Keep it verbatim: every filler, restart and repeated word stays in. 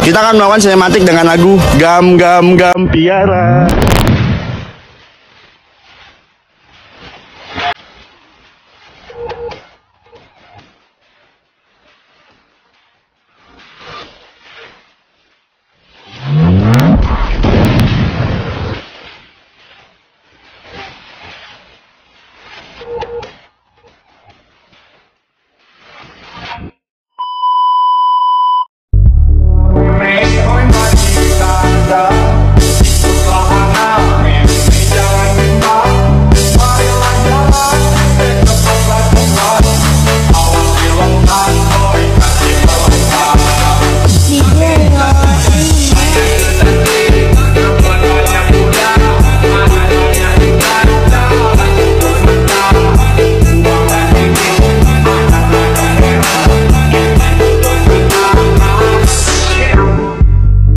Kita akan melakukan sinematik dengan lagu Gam Gam Gam Piara.